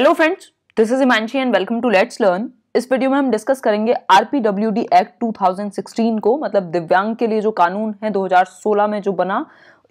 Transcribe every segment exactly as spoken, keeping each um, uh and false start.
Hello friends, this is Himanshi and welcome to let's learn. इस video में हम discuss करेंगे आरपीडब्ल्यूडी एक्ट दो हज़ार सोलह को, मतलब दिव्यांग के लिए जो कानून है दो हज़ार सोलह में जो बना,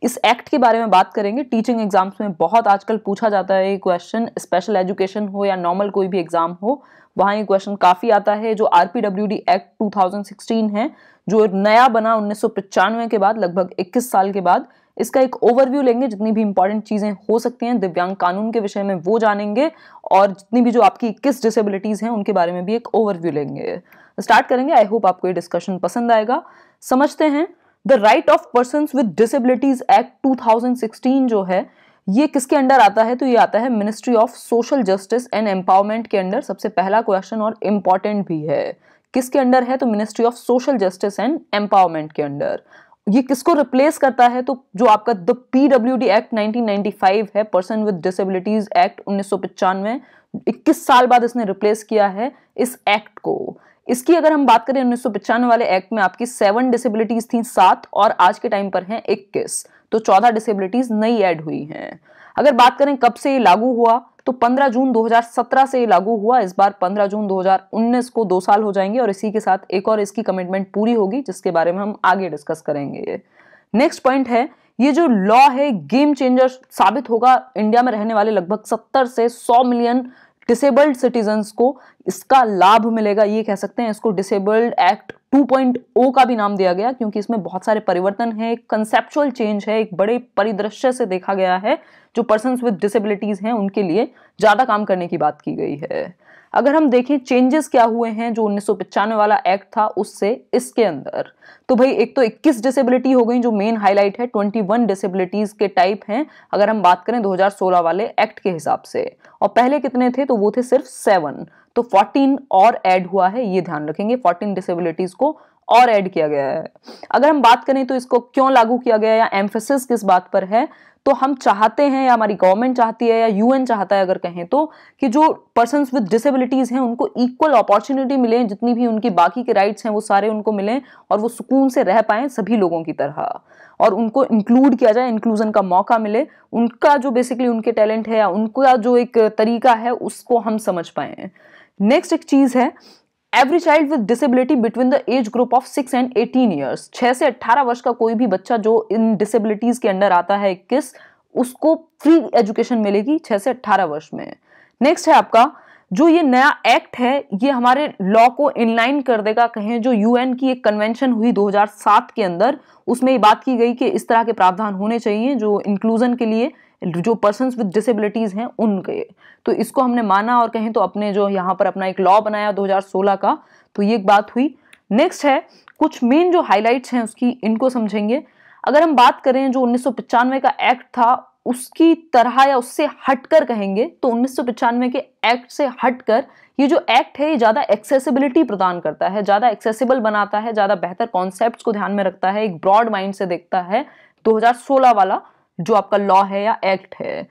इस एक्ट के बारे में बात करेंगे। टीचिंग एग्जाम्स में बहुत आजकल पूछा जाता है ये क्वेश्चन, स्पेशल एजुकेशन हो या नॉर्मल कोई भी एग्जाम हो, वहाँ ये क्वेश्चन काफ़ी आता है। जो आरपीडब्ल्यूडी एक्ट दो हज़ार सोलह है जो नया बना उन्नीस सौ पचानवे के बाद, लगभग इक्कीस साल के बाद, इसका एक ओवरव्यू लेंगे। जितनी भी इंपॉर्टेंट चीज़ें हो सकती हैं दिव्यांग कानून के विषय में वो जानेंगे, और जितनी भी जो आपकी किस डिसेबिलिटीज़ हैं उनके बारे में भी एक ओवरव्यू लेंगे। स्टार्ट करेंगे, आई होप आपको ये डिस्कशन पसंद आएगा। समझते हैं, the right of persons with disabilities act दो हज़ार सोलह जो है ये किसके अंडर आता है, तो ये आता है ministry of social justice and empowerment के अंडर। सबसे पहला क्वेश्चन और इम्पॉर्टेंट भी है, किसके अंडर है, तो ministry of social justice and empowerment के अंडर। ये किसको रिप्लेस करता है, तो जो आपका the PWD act nineteen ninety five है, पर्सन विद डिसेबिलिटीज एक्ट उन्नीस सौ पचानवे, इक्कीस साल बाद इसने रिप्लेस किया है इस एक्ट को। इसकी अगर हम बात करें उन्नीस सौ पचानवे वाले एक्ट में आपकी सेवन डिसेबिलिटीज थी, सात, और आज के टाइम पर हैं इक्कीस, तो चौदह डिसेबिलिटीज नई ऐड हुई हैं। अगर बात करें कब से ये लागू हुआ, तो पंद्रह जून दो हज़ार सत्रह से ये लागू हुआ। इस बार पंद्रह जून दो हज़ार उन्नीस को दो साल हो जाएंगे, और इसी के साथ एक और इसकी कमिटमेंट पूरी होगी जिसके बारे में हम आगे डिस्कस करेंगे। नेक्स्ट पॉइंट है, ये जो लॉ है गेम चेंजर साबित होगा इंडिया में रहने वाले लगभग सत्तर से सौ मिलियन डिसेबल्ड सिटीजन्स को इसका लाभ मिलेगा, ये कह सकते हैं। इसको disabled act two point O का भी नाम दिया गया क्योंकि इसमें बहुत सारे परिवर्तन है, एक कंसेप्चुअल चेंज है, एक बड़े परिदृश्य से देखा गया है। जो पर्सन्स विद डिसेबिलिटीज हैं उनके लिए ज़्यादा काम करने की बात की गई है। अगर हम देखें चेंजेस क्या हुए हैं जो उन्नीस सौ पचानवे वाला एक्ट था उससे इसके अंदर, तो भाई एक तो इक्कीस डिसेबिलिटी हो गई जो मेन हाईलाइट है, इक्कीस डिसेबिलिटीज के टाइप हैं अगर हम बात करें दो हज़ार सोलह वाले एक्ट के हिसाब से, और पहले कितने थे, तो वो थे सिर्फ सेवन, तो चौदह और ऐड हुआ है, ये ध्यान रखेंगे। चौदह डिसेबिलिटीज को और ऐड किया गया है। अगर हम बात करें तो इसको क्यों लागू किया गया या एम्फेसिस किस बात पर है, तो हम चाहते हैं या हमारी गवर्नमेंट चाहती है या यूएन चाहता है अगर कहें तो, कि जो पर्सन्स विद डिसेबिलिटीज हैं उनको इक्वल अपॉर्चुनिटी मिले, जितनी भी उनकी बाकी के राइट्स हैं वो सारे उनको मिलें, और वो सुकून से रह पाएं सभी लोगों की तरह, और उनको इंक्लूड किया जाए, इंक्लूजन का मौका मिले, उनका जो बेसिकली उनके टैलेंट है या उनका जो एक तरीका है उसको हम समझ पाएँ। नेक्स्ट एक चीज़ है, every child with disability between the age group of six and eighteen years, छः से अट्ठारह वर्ष का कोई भी बच्चा जो इन डिसेबिलिटीज़ के अंडर आता है इक्कीस, उसको फ्री एजुकेशन मिलेगी छः से अट्ठारह वर्ष में। नेक्स्ट है आपका जो ये नया एक्ट है, ये हमारे लॉ को इनलाइन कर देगा कहें, जो यूएन की एक कन्वेंशन हुई दो हज़ार सात के अंदर, उसमें ये बात की गई कि इस तरह के प्रावधान होने चाहिए जो इंक्लूजन के लिए जो पर्सन्स विद डिसेबिलिटीज़ हैं उनके, तो इसको हमने माना और कहें तो अपने जो यहाँ पर अपना एक लॉ बनाया दो हज़ार सोलह का, तो ये एक बात हुई। नेक्स्ट है कुछ मेन जो हाईलाइट्स हैं उसकी, इनको समझेंगे। अगर हम बात करें जो उन्नीस सौ पचानवे का एक्ट था उसकी तरह या उससे हटकर कहेंगे, तो उन्नीस सौ पचानवे के एक्ट से हटकर ये जो एक्ट है ये ज़्यादा एक्सेसिबिलिटी प्रदान करता है, ज़्यादा एक्सेसिबल बनाता है, ज़्यादा बेहतर कॉन्सेप्ट्स को ध्यान में रखता है, एक ब्रॉड माइंड से देखता है दो हज़ार सोलह वाला जो आपका लॉ है या एक्ट है।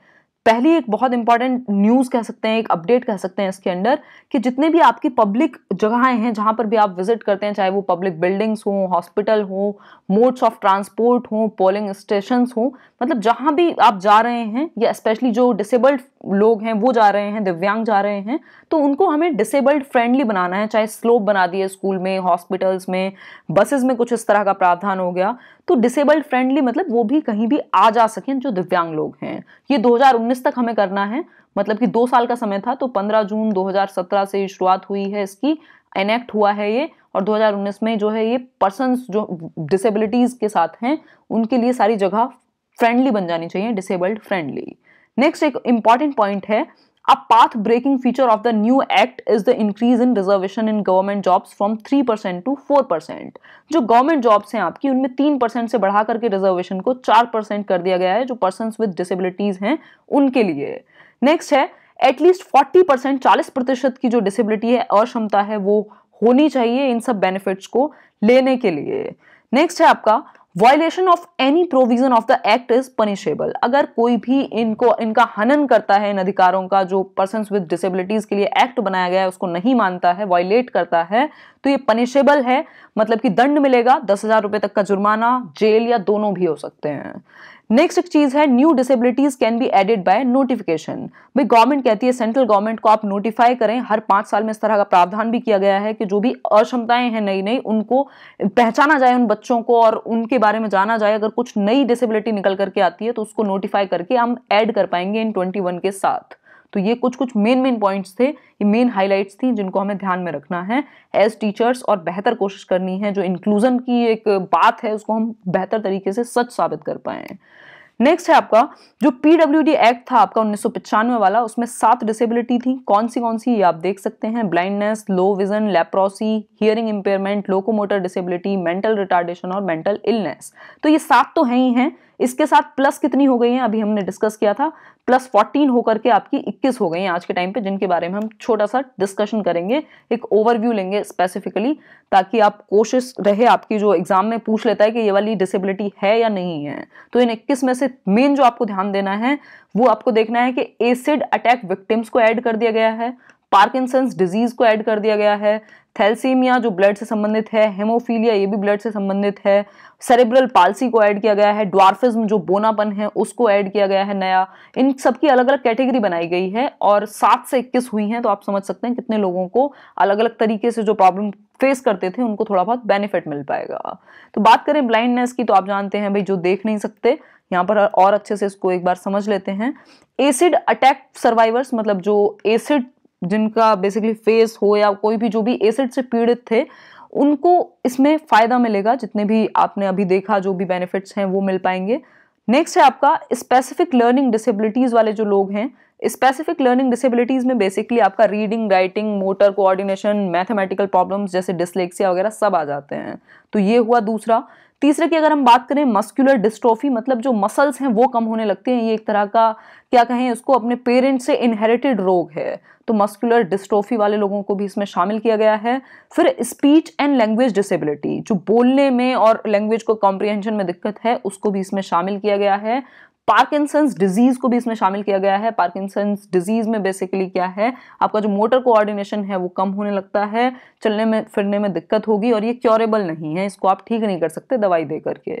पहली एक बहुत इंपॉर्टेंट न्यूज़ कह सकते हैं, एक अपडेट कह सकते हैं इसके अंदर, कि जितने भी आपकी पब्लिक जगहें हैं जहां पर भी आप विजिट करते हैं, चाहे वो पब्लिक बिल्डिंग्स हों, हॉस्पिटल हों, मोड्स ऑफ ट्रांसपोर्ट हों, पोलिंग स्टेशंस हों, मतलब जहां भी आप जा रहे हैं, या स्पेशली जो डिसेबल्ड लोग हैं वो जा रहे हैं, दिव्यांग जा रहे हैं, तो उनको हमें डिसेबल्ड फ्रेंडली बनाना है। चाहे स्लोप बना दिए स्कूल में, हॉस्पिटल्स में, बसेस में कुछ इस तरह का प्रावधान हो गया, तो डिसेबल्ड फ्रेंडली मतलब वो भी कहीं भी आ जा सकें जो दिव्यांग लोग हैं। ये दो हज़ार उन्नीस तक हमें करना है, मतलब कि दो साल का समय था, तो पंद्रह जून दो हज़ार सत्रह से शुरुआत हुई है इसकी, एनेक्ट हुआ है ये, और दो हज़ार उन्नीस में जो है ये पर्सन्स जो डिसेबिलिटीज़ के साथ हैं उनके लिए सारी जगह फ्रेंडली बन जानी चाहिए, डिसेबल्ड फ्रेंडली। नेक्स्ट एक इम्पॉर्टेंट पॉइंट है, a path breaking feature of the new act is the increase in reservation in government jobs from three percent to four percent जो गवर्नमेंट जॉब्स हैं आपकी उनमें तीन परसेंट से बढ़ा करके रिजर्वेशन को चार परसेंट कर दिया गया है जो पर्सन्स विद डिसेबिलिटीज हैं उनके लिए। नेक्स्ट है एटलीस्ट फोर्टी परसेंट चालीस प्रतिशत की जो डिसेबिलिटी है और क्षमता है वो होनी चाहिए इन सब बेनिफिट्स को लेने के लिए। नेक्स्ट है आपका violation of any provision of the act is punishable, अगर कोई भी इनको इनका हनन करता है इन अधिकारों का जो पर्सन्स विद डिसेबिलिटीज के लिए एक्ट बनाया गया है उसको नहीं मानता है, वायलेट करता है, तो ये पनिशेबल है, मतलब कि दंड मिलेगा, दस हज़ार रुपये तक का जुर्माना, जेल या दोनों भी हो सकते हैं। नेक्स्ट एक चीज है new disabilities can be added by notification. भाई गवर्नमेंट कहती है, सेंट्रल गवर्नमेंट को आप नोटिफाई करें। हर पांच साल में इस तरह का प्रावधान भी किया गया है कि जो भी अक्षमताएं हैं नई नई उनको पहचाना जाए उन बच्चों को और उनके बारे में जाना जाए। अगर कुछ नई डिसेबिलिटी निकल करके आती है तो उसको नोटिफाई करके हम ऐड कर पाएंगे इन ट्वेंटी वन के साथ। तो ये कुछ कुछ मेन मेन पॉइंट्स थे, ये मेन हाईलाइट्स थी जिनको हमें ध्यान में रखना है एज टीचर्स, और बेहतर कोशिश करनी है जो इंक्लूजन की एक बात है उसको हम बेहतर तरीके से सच साबित कर पाएं। नेक्स्ट है आपका जो पीडब्ल्यूडी एक्ट था आपका उन्नीस सौ पचानवे वाला, उसमें सात डिसेबिलिटी थी। कौन सी कौन सी ये आप देख सकते हैं, blindness, low vision, leprosy, hearing impairment, locomotor disability, mental retardation और मेंटल इलनेस। तो ये सात तो हैं ही हैं, इसके साथ प्लस कितनी हो गई हैं अभी हमने डिस्कस किया था, प्लस फोर्टीन होकर के आपकी इक्कीस हो गई हैं आज के टाइम पे, जिनके बारे में हम छोटा सा डिस्कशन करेंगे, एक ओवरव्यू लेंगे स्पेसिफिकली, ताकि आप कोशिश रहे आपकी जो एग्जाम में पूछ लेता है कि ये वाली डिसेबिलिटी है या नहीं है। तो इन इक्कीस में से मेन जो आपको ध्यान देना है वो आपको देखना है कि एसिड अटैक विक्टिम्स को ऐड कर दिया गया है, पार्किंसंस डिजीज को ऐड कर दिया गया है, थैलेसीमिया जो ब्लड से संबंधित है, हेमोफीलिया ये भी ब्लड से संबंधित है, सेरेब्रल पाल्सी को ऐड किया गया है, ड्वार्फिज्म जो बोनापन है उसको ऐड किया गया है नया। इन सबकी अलग अलग कैटेगरी बनाई गई है और सात से इक्कीस हुई हैं, तो आप समझ सकते हैं कितने लोगों को अलग अलग तरीके से जो प्रॉब्लम फेस करते थे उनको थोड़ा बहुत बेनिफिट मिल पाएगा। तो बात करें ब्लाइंडनेस की, तो आप जानते हैं भाई जो देख नहीं सकते, यहाँ पर और अच्छे से इसको एक बार समझ लेते हैं। एसिड अटैक सर्वाइवर्स मतलब जो एसिड जिनका बेसिकली फेस हो या कोई भी जो भी एसिड से पीड़ित थे उनको इसमें फ़ायदा मिलेगा, जितने भी आपने अभी देखा जो भी बेनिफिट्स हैं वो मिल पाएंगे। नेक्स्ट है आपका स्पेसिफिक लर्निंग डिसेबिलिटीज़ वाले जो लोग हैं, स्पेसिफिक लर्निंग डिसेबिलिटीज़ में बेसिकली आपका reading, writing, motor coordination, mathematical problems जैसे डिस्लेक्सिया वगैरह सब आ जाते हैं। तो ये हुआ दूसरा। तीसरे की अगर हम बात करें मस्कुलर डिस्ट्रोफी मतलब जो मसल्स हैं वो कम होने लगते हैं, ये एक तरह का क्या कहें उसको अपने पेरेंट्स से इनहेरिटेड रोग है, तो मस्कुलर डिस्ट्रोफी वाले लोगों को भी इसमें शामिल किया गया है। फिर स्पीच एंड लैंग्वेज डिसेबिलिटी जो बोलने में और लैंग्वेज को कॉम्प्रिहेंशन में दिक्कत है उसको भी इसमें शामिल किया गया है। पार्किंसंस डिजीज को भी इसमें शामिल किया गया है। पार्किंसंस डिजीज में बेसिकली क्या है आपका जो मोटर कोऑर्डिनेशन है वो कम होने लगता है, चलने में फिरने में दिक्कत होगी और ये क्योरेबल नहीं है, इसको आप ठीक नहीं कर सकते दवाई दे करके।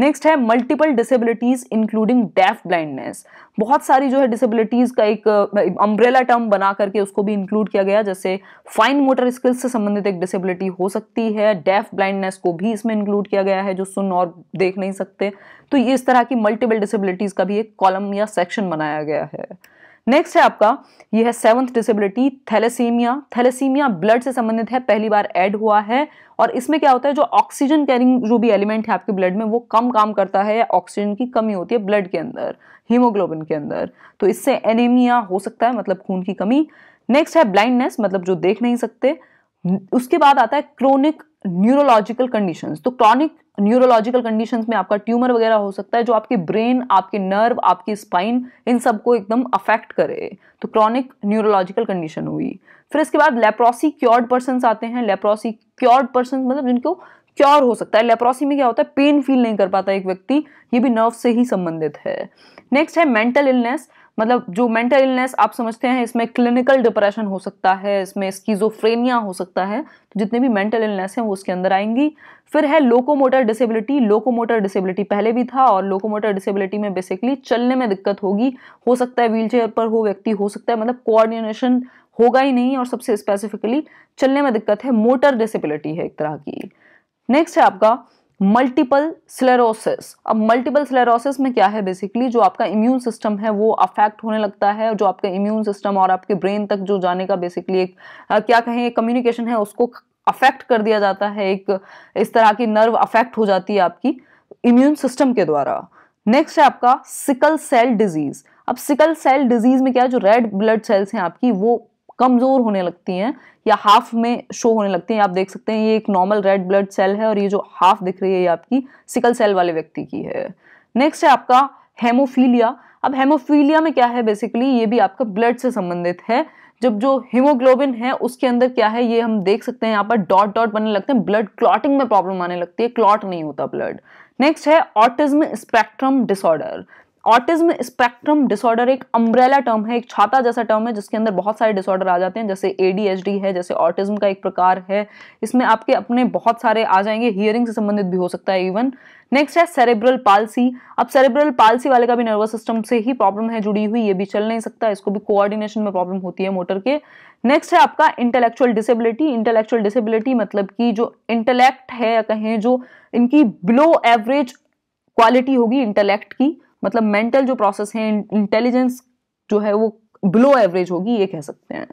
नेक्स्ट है multiple disabilities including deaf blindness, बहुत सारी जो है डिसेबिलिटीज का एक अम्ब्रेला टर्म बना करके उसको भी इंक्लूड किया गया, जैसे फाइन मोटर स्किल्स से संबंधित एक डिसेबिलिटी हो सकती है, डेफ ब्लाइंडनेस को भी इसमें इंक्लूड किया गया है जो सुन और देख नहीं सकते। तो ये इस तरह की मल्टीपल डिसेबिलिटीज का भी एक कॉलम या सेक्शन बनाया गया है। नेक्स्ट है आपका यह है seventh disability thalassaemia. Thalassaemia blood से संबंधित है, पहली बार ऐड हुआ है और इसमें क्या होता है जो ऑक्सीजन कैरिंग जो भी एलिमेंट है आपके ब्लड में वो कम काम करता है, ऑक्सीजन की कमी होती है ब्लड के अंदर, हीमोग्लोबिन के अंदर, तो इससे एनीमिया हो सकता है मतलब खून की कमी। नेक्स्ट है ब्लाइंडनेस मतलब जो देख नहीं सकते। उसके बाद आता है क्रोनिक न्यूरोलॉजिकल कंडीशंस, तो क्रॉनिक न्यूरोलॉजिकल कंडीशंस में आपका ट्यूमर वगैरह हो सकता है जो आपके ब्रेन, आपके नर्व, आपकी स्पाइन इन सब को एकदम अफेक्ट करे, तो क्रॉनिक न्यूरोलॉजिकल कंडीशन हुई। फिर इसके बाद लेप्रोसी क्योर्ड पर्संस आते हैं। लेप्रोसी क्योर्ड पर्संस मतलब जिनको क्योर हो सकता है, लेप्रोसी में क्या होता है पेन फील नहीं कर पाता एक व्यक्ति, ये भी नर्व से ही संबंधित है। नेक्स्ट है मेंटल इलनेस मतलब जो मेंटल इलनेस आप समझते हैं इसमें क्लिनिकल डिप्रेशन हो सकता है, इसमें स्किजोफ्रेनिया हो सकता है, तो जितने भी मेंटल इलनेस हैं वो उसके अंदर आएंगी। फिर है लोकोमोटर डिसेबिलिटी, लोकोमोटर डिसेबिलिटी पहले भी था और लोकोमोटर डिसेबिलिटी में बेसिकली चलने में दिक्कत होगी, हो सकता है व्हीलचेयर पर हो व्यक्ति, हो सकता है मतलब कोऑर्डिनेशन होगा ही नहीं और सबसे स्पेसिफिकली चलने में दिक्कत है, मोटर डिसेबिलिटी है एक तरह की। नेक्स्ट है आपका मल्टीपल स्लेरोसिस। अब मल्टीपल स्लेरोसिस में क्या है बेसिकली जो आपका इम्यून सिस्टम है वो अफेक्ट होने लगता है, जो आपका इम्यून सिस्टम और आपके ब्रेन तक जो जाने का बेसिकली एक आ, क्या कहें कम्युनिकेशन है उसको अफेक्ट कर दिया जाता है, एक इस तरह की नर्व अफेक्ट हो जाती है आपकी इम्यून सिस्टम के द्वारा। नेक्स्ट है आपका सिकल सेल डिजीज। अब सिकल सेल डिजीज में क्या है जो रेड ब्लड सेल्स हैं आपकी वो कमज़ोर होने लगती हैं या हाफ में शो होने लगती हैं, आप देख सकते हैं ये एक नॉर्मल रेड ब्लड सेल है और ये जो हाफ दिख रही है ये आपकी सिकल सेल वाले व्यक्ति की है। नेक्स्ट है आपका हेमोफीलिया। अब हेमोफीलिया में क्या है बेसिकली ये भी आपका ब्लड से संबंधित है, जब जो हीमोग्लोबिन है उसके अंदर क्या है ये हम देख सकते हैं यहाँ पर डॉट डॉट बनने लगते हैं, ब्लड क्लॉटिंग में प्रॉब्लम आने लगती है, क्लॉट नहीं होता ब्लड। नेक्स्ट है autism spectrum disorder. Autism spectrum disorder एक अम्ब्रेला टर्म है, एक छाता जैसा टर्म है जिसके अंदर बहुत सारे डिसऑर्डर आ जाते हैं, जैसे एडीएचडी है, जैसे ऑटिज्म का एक प्रकार है, इसमें आपके अपने बहुत सारे आ जाएंगे, हियरिंग से संबंधित भी हो सकता है इवन। नेक्स्ट है सेरेब्रल पाल्सी। अब सेरेब्रल पाल्सी वाले का भी नर्वस सिस्टम से ही प्रॉब्लम है जुड़ी हुई, ये भी चल नहीं सकता, इसको भी कोऑर्डिनेशन में प्रॉब्लम होती है मोटर के। नेक्स्ट है आपका इंटेलेक्चुअल डिसेबिलिटी। इंटेलेक्चुअल डिसेबिलिटी मतलब कि जो इंटेलेक्ट है या कहें जो इनकी बिलो एवरेज क्वालिटी होगी इंटेलेक्ट की, मतलब मेंटल जो प्रोसेस है, इंटेलिजेंस जो है वो बिलो एवरेज होगी, ये कह सकते हैं।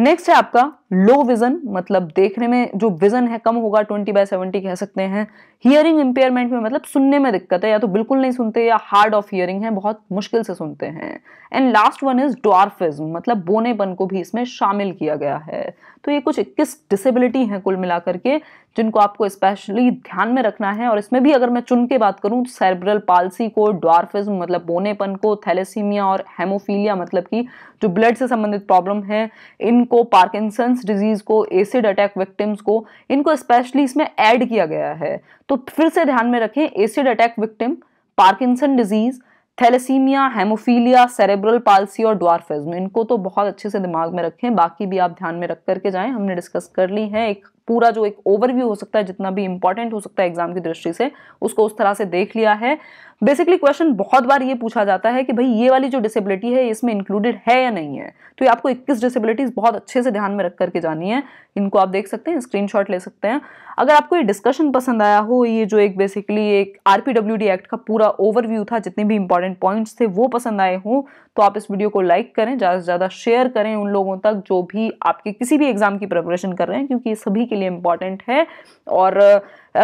नेक्स्ट है आपका लो विजन, मतलब देखने में जो विजन है कम होगा, ट्वेंटी बाय सेवेंटी कह सकते हैं। हियरिंग इंपेयरमेंट में मतलब सुनने में दिक्कत है, या तो बिल्कुल नहीं सुनते या हार्ड ऑफ हियरिंग है, बहुत मुश्किल से सुनते हैं। And last one is dwarfism, मतलब बोनेपन को भी इसमें शामिल किया गया है। तो ये कुछ इक्कीस डिसेबिलिटी हैं कुल मिलाकर के, जिनको आपको स्पेशली ध्यान में रखना है। और इसमें भी अगर मैं चुन के बात करूँ तो सेरेब्रल पाल्सी को, ड्वार्फिज्म मतलब बोनेपन को, थैलेसीमिया और हेमोफीलिया मतलब कि जो ब्लड से संबंधित प्रॉब्लम है इनको, पार्किंसंस डिजीज़ को, एसिड अटैक विक्टिम्स को, इनको स्पेशली इसमें ऐड किया गया है। तो फिर से ध्यान में रखें, acid attack victim, Parkinson disease, thalassaemia, haemophilia, cerebral palsy और ड्वार्फिज्म, इनको तो बहुत अच्छे से दिमाग में रखें, बाकी भी आप ध्यान में रख करके जाएं। हमने डिस्कस कर ली है एक पूरा जो एक ओवरव्यू हो सकता है, जितना भी इंपॉर्टेंट हो सकता है एग्जाम की दृष्टि से उसको उस तरह से देख लिया है। बेसिकली क्वेश्चन बहुत बार ये पूछा जाता है कि भाई ये वाली जो डिसेबिलिटी है इसमें इंक्लूडेड है या नहीं है, तो ये आपको इक्कीस डिसेबिलिटीज बहुत अच्छे से ध्यान में रख करके जानी है। इनको आप देख सकते हैं, स्क्रीनशॉट ले सकते हैं। अगर आपको ये डिस्कशन पसंद आया हो, ये जो एक बेसिकली एक आरपीडब्ल्यूडी एक्ट का पूरा ओवरव्यू था, जितने भी इंपॉर्टेंट पॉइंट्स थे वो पसंद आए हों, तो आप इस वीडियो को लाइक करें, ज़्यादा से ज़्यादा शेयर करें उन लोगों तक जो भी आपके किसी भी एग्जाम की प्रिपरेशन कर रहे हैं, क्योंकि ये सभी के लिए इम्पॉर्टेंट है। और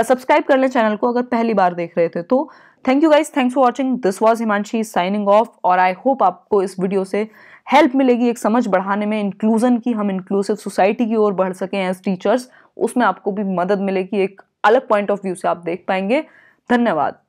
सब्सक्राइब कर लें चैनल को अगर पहली बार देख रहे थे तो। Thank you guys, thanks for watching, this was Himanshi signing off. और आई होप आपको इस वीडियो से हेल्प मिलेगी एक समझ बढ़ाने में इंक्लूजन की, हम इंक्लूसिव सोसाइटी की ओर बढ़ सकें एज टीचर्स, उसमें आपको भी मदद मिलेगी, एक अलग पॉइंट ऑफ व्यू से आप देख पाएंगे। धन्यवाद।